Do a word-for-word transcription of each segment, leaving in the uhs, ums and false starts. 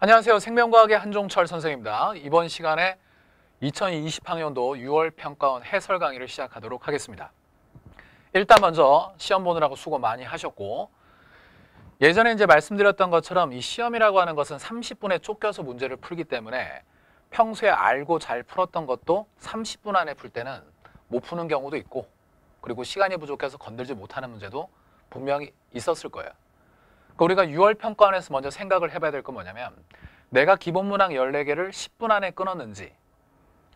안녕하세요. 생명과학의 한종철 선생입니다. 이번 시간에 이천이십 학년도 유월 평가원 해설 강의를 시작하도록 하겠습니다. 일단 먼저 시험 보느라고 수고 많이 하셨고, 예전에 이제 말씀드렸던 것처럼 이 시험이라고 하는 것은 삼십 분에 쫓겨서 문제를 풀기 때문에 평소에 알고 잘 풀었던 것도 삼십 분 안에 풀 때는 못 푸는 경우도 있고, 그리고 시간이 부족해서 건들지 못하는 문제도 분명히 있었을 거예요. 우리가 유월 평가원에서 먼저 생각을 해봐야 될 건 뭐냐면, 내가 기본 문항 열네 개를 십 분 안에 끊었는지,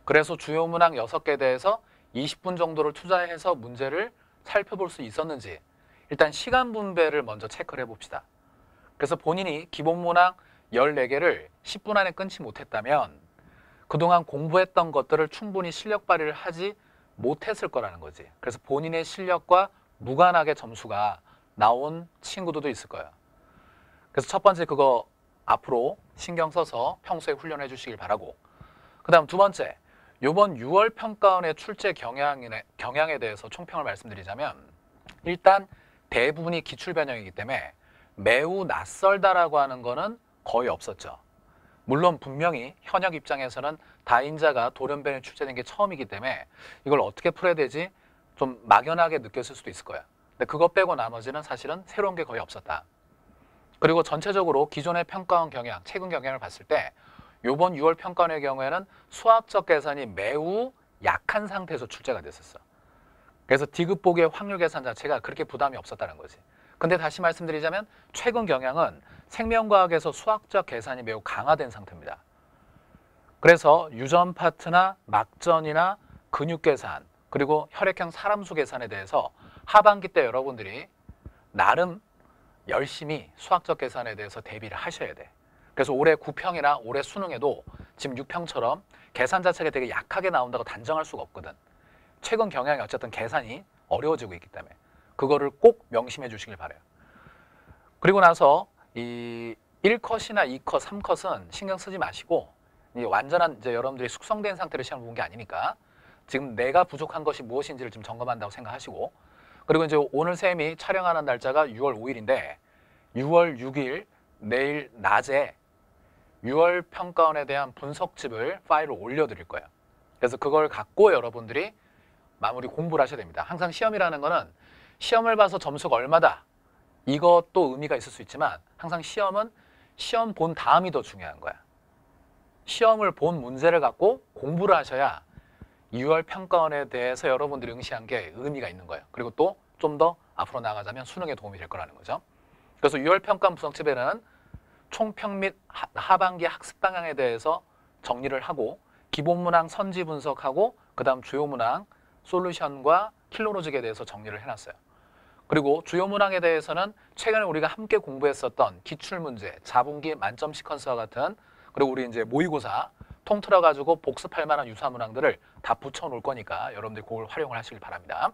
그래서 주요 문항 여섯 개에 대해서 이십 분 정도를 투자해서 문제를 살펴볼 수 있었는지, 일단 시간 분배를 먼저 체크를 해봅시다. 그래서 본인이 기본 문항 열네 개를 십 분 안에 끊지 못했다면 그동안 공부했던 것들을 충분히 실력 발휘를 하지 못했을 거라는 거지. 그래서 본인의 실력과 무관하게 점수가 나온 친구들도 있을 거예요. 그래서 첫 번째, 그거 앞으로 신경 써서 평소에 훈련해 주시길 바라고, 그 다음 두 번째, 이번 유월 평가원의 출제 경향에, 경향에 대해서 총평을 말씀드리자면, 일단 대부분이 기출변형이기 때문에 매우 낯설다라고 하는 거는 거의 없었죠. 물론 분명히 현역 입장에서는 다인자가 돌연변이 출제된 게 처음이기 때문에 이걸 어떻게 풀어야 되지 좀 막연하게 느꼈을 수도 있을 거야. 근데 그거 빼고 나머지는 사실은 새로운 게 거의 없었다. 그리고 전체적으로 기존의 평가원 경향, 최근 경향을 봤을 때 이번 유월 평가원의 경우에는 수학적 계산이 매우 약한 상태에서 출제가 됐었어. 그래서 D급 보기의 확률 계산 자체가 그렇게 부담이 없었다는 거지. 근데 다시 말씀드리자면 최근 경향은 생명과학에서 수학적 계산이 매우 강화된 상태입니다. 그래서 유전 파트나 막전이나 근육 계산, 그리고 혈액형 사람수 계산에 대해서 하반기 때 여러분들이 나름 열심히 수학적 계산에 대해서 대비를 하셔야 돼. 그래서 올해 구 평이나 올해 수능에도 지금 육 평처럼 계산 자체가 되게 약하게 나온다고 단정할 수가 없거든. 최근 경향이 어쨌든 계산이 어려워지고 있기 때문에 그거를 꼭 명심해 주시길 바래요. 그리고 나서 이 일 컷이나 이 컷, 삼 컷은 신경 쓰지 마시고, 이 완전한 이제 여러분들이 숙성된 상태로 시험을 본 게 아니니까 지금 내가 부족한 것이 무엇인지를 좀 점검한다고 생각하시고, 그리고 이제 오늘 쌤이 촬영하는 날짜가 유월 오일인데 유월 육일 내일 낮에 유월 평가원에 대한 분석집을 파일로 올려드릴 거예요. 그래서 그걸 갖고 여러분들이 마무리 공부를 하셔야 됩니다. 항상 시험이라는 거는 시험을 봐서 점수가 얼마다, 이것도 의미가 있을 수 있지만 항상 시험은 시험 본 다음이 더 중요한 거야. 시험을 본 문제를 갖고 공부를 하셔야 유월 평가원에 대해서 여러분들이 응시한 게 의미가 있는 거예요. 그리고 또 좀 더 앞으로 나아가자면 수능에 도움이 될 거라는 거죠. 그래서 유월 평가원 분석집에는 총평 및 하반기 학습 방향에 대해서 정리를 하고, 기본 문항 선지 분석하고, 그 다음 주요 문항 솔루션과 킬로로직에 대해서 정리를 해놨어요. 그리고 주요 문항에 대해서는 최근에 우리가 함께 공부했었던 기출문제, 자본기 만점 시퀀스와 같은, 그리고 우리 이제 모의고사 통틀어 가지고 복습할 만한 유사 문항들을 다 붙여 놓을 거니까 여러분들이 그걸 활용을 하시길 바랍니다.